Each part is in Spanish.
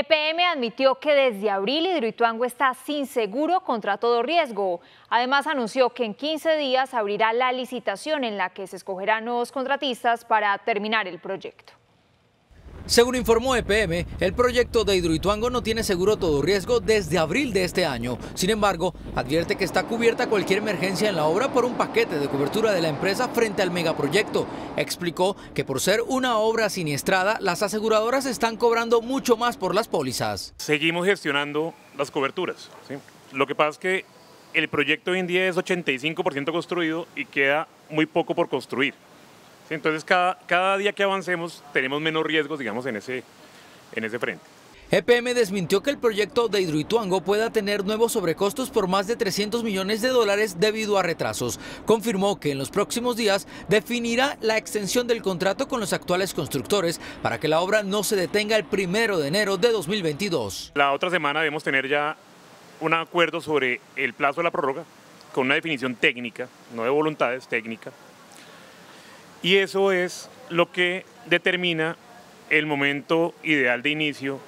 EPM admitió que desde abril Hidroituango está sin seguro contra todo riesgo. Además, anunció que en 15 días abrirá la licitación en la que se escogerán nuevos contratistas para terminar el proyecto. Según informó EPM, el proyecto de Hidroituango no tiene seguro todo riesgo desde abril de este año. Sin embargo, advierte que está cubierta cualquier emergencia en la obra por un paquete de cobertura de la empresa frente al megaproyecto. Explicó que por ser una obra siniestrada, las aseguradoras están cobrando mucho más por las pólizas. Seguimos gestionando las coberturas, ¿sí? Lo que pasa es que el proyecto hoy en día es 85% construido y queda muy poco por construir. Entonces cada día que avancemos tenemos menos riesgos, digamos, en ese frente. EPM desmintió que el proyecto de Hidroituango pueda tener nuevos sobrecostos por más de $300 millones debido a retrasos. Confirmó que en los próximos días definirá la extensión del contrato con los actuales constructores para que la obra no se detenga el 1 de enero de 2022. La otra semana debemos tener ya un acuerdo sobre el plazo de la prórroga con una definición técnica, no de voluntades, técnica. Y eso es lo que determina el momento ideal de inicio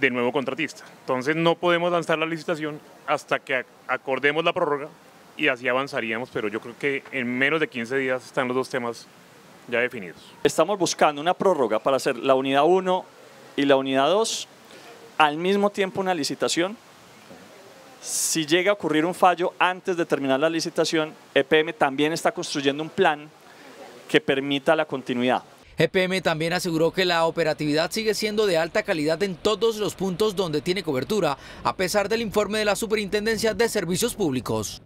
del nuevo contratista. Entonces no podemos lanzar la licitación hasta que acordemos la prórroga y así avanzaríamos, pero yo creo que en menos de 15 días están los dos temas ya definidos. Estamos buscando una prórroga para hacer la unidad 1 y la unidad 2, al mismo tiempo una licitación. Si llega a ocurrir un fallo antes de terminar la licitación, EPM también está construyendo un plan que permita la continuidad. EPM también aseguró que la operatividad sigue siendo de alta calidad en todos los puntos donde tiene cobertura, a pesar del informe de la Superintendencia de Servicios Públicos.